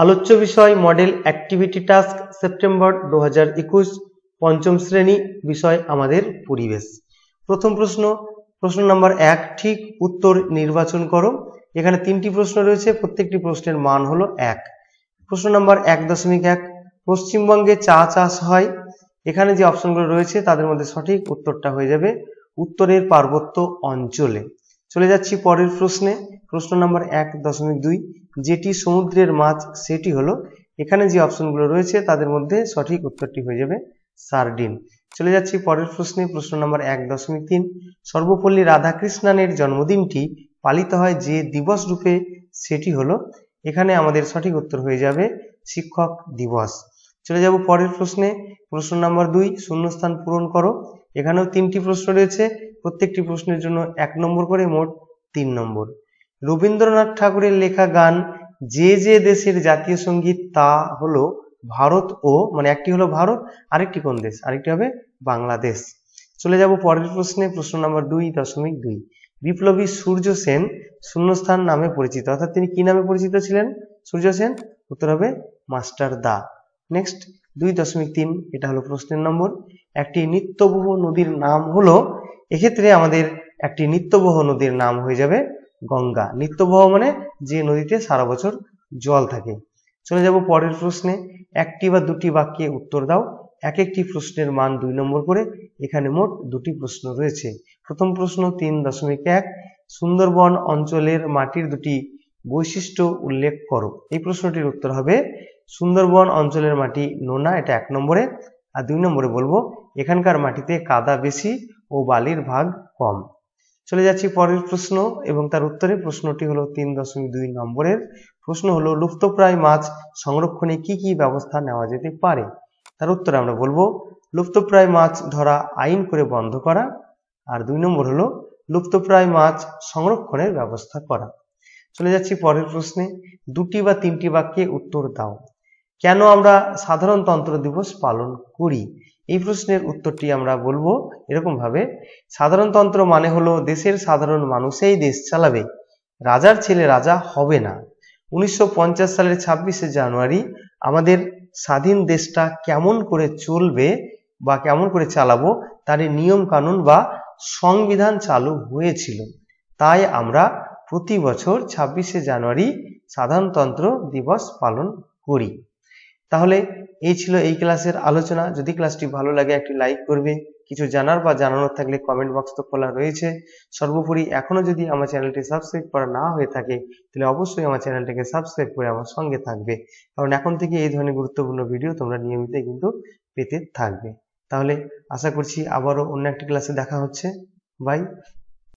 आलोच्य विषय model activity task September 2021 पंचम श्रेणी विषय आमादेर परिवेश। प्रथम प्रश्न प्रश्न नम्बर एक ठीक उत्तर निर्वाचन करो। एखाने तीनटी प्रश्न रयेछे प्रत्येकटी प्रश्नेर मान हलो एक। प्रश्न नम्बर 1.1 पश्चिमबंगे चा चाष हय। एखाने जे अपशनगुलो रयेछे तादेर मध्ये सठिक उत्तरटा हये जाबे उत्तरेर पार्वत्य अंचले। चले जाच्छी परेर प्रश्ने। प्रश्न नम्बर 1.2 जेटी समुद्रेर माछ सेटी हलो। एखाने जे अपशनगुलो रयेछे तादेर मध्ये सठिक उत्तरटी हये जाबे सार्डिन। चले जाच्छी परेर प्रश्ने। प्रश्न नम्बर 1.3 सर्वपल्ली राधाकृष्णनेर जन्मदिनटी पालित हय जे दिवस रूपे सेटी हलो। एखाने आमादेर सठिक उत्तर हये जाबे शिक्षक दिवस। चले जाब परेर प्रश्ने। प्रश्न नम्बर 2 शून्यस्थान पूरण करो। एखानेও तीनटी प्रश्न रयेछे प्रत्येकटी प्रश्नेर जन्य 1 नम्बर करे मोट 3 नम्बर। রবীন্দ্রনাথ ঠাকুরের লেখা গান যে যে দেশের জাতীয় সঙ্গীত তা হলো ভারত ও মানে একটি হলো ভারত আরেকটি কোন দেশ আরেকটি হবে বাংলাদেশ। চলে যাব পরের প্রশ্নে। প্রশ্ন নম্বর 2.2 বিপ্লবী সূর্য সেন শূন্যস্থান নামে পরিচিত অর্থাৎ তিনি কি নামে পরিচিত ছিলেন সূর্য সেন। উত্তর হবে মাস্টার দা। নেক্সট 2.3 এটা হলো প্রশ্নের নম্বর। একটি নিত্যবহ নদীর নাম হলো। এক্ষেত্রে আমাদের একটি নিত্যবহ নদীর নাম হয়ে যাবে गंगा। नित्यबह माने जे नदीते सारा बछर जल थाके। चले जाब परेर प्रश्ने। एकटी बा दुटी वाक्ये उत्तर दाओ। एक एकटी प्रश्नेर मान 2 नम्बर करे। एखाने मोट दुटी प्रश्न रयेछे। प्रथम प्रश्न 3.1 सुंदरबन अंचलेर माटिर दुटी वैशिष्ट्य उल्लेख करो। एई प्रश्नटिर उत्तर हबे सुंदरबन अंचलेर माटी नोना एटा 1 नम्बरे आर 2 नम्बरे बोलबो एखानकार माटिते कादा बेशी ओ बालिर भाग कम। चले जाच्छी परेर प्रश्न एवं तार उत्तरे। प्रश्नटी हलो 3.2 नम्बरेर। प्रश्न हलो लुप्तप्राय माछ संरक्षणे की की व्यवस्था नेওয়া যেতে পারে। তার উত্তরে আমরা বলবো লুপ্तप्राय মাছ ধরা আইন করে বন্ধ করা আর 2 নম্বর হলো লুপ্তপ্রায় মাছ সংরক্ষণের ব্যবস্থা করা। চলে যাচ্ছি পরের প্রশ্নে। 2টি বা 3টি বাক্যে উত্তর দাও। কেন আমরা সাধারণতন্ত্র দিবস পালন করি এই প্রশ্নের উত্তরটি আমরা বলবো এরকম ভাবে সাধারণতন্ত্র মানে হলো দেশের সাধারণ মানুষই দেশ চালাবে রাজার ছেলে রাজা হবে না। 1950 সালের 26 জানুয়ারি আমাদের স্বাধীন দেশটা কেমন করে চলবে বা কেমন করে চালাবো তার নিয়ম কানুন বা সংবিধান চালু হয়েছিল। তাই আমরা প্রতি বছর 26 জানুয়ারি সাধারণতন্ত্র দিবস পালন করি। তাহলে এই ছিল এই ক্লাসের আলোচনা। যদি ক্লাসটি ভালো লাগে একটি লাইক করবে। কিছু জানার বা জানানোর থাকলে কমেন্ট বক্স তো খোলা রয়েছে। সর্বোপরি এখনো যদি আমার চ্যানেলটি সাবস্ক্রাইব করা না হয়ে থাকে তাহলে অবশ্যই আমার চ্যানেলটিকে সাবস্ক্রাইব করে আমার সঙ্গে থাকবে, কারণ এখন থেকে এই ধরনের গুরুত্বপূর্ণ ভিডিও তোমরা নিয়মিত কিন্তু পেতে থাকবে। তাহলে আশা করছি আবারও অন্য একটি ক্লাসে দেখা হচ্ছে। বাই।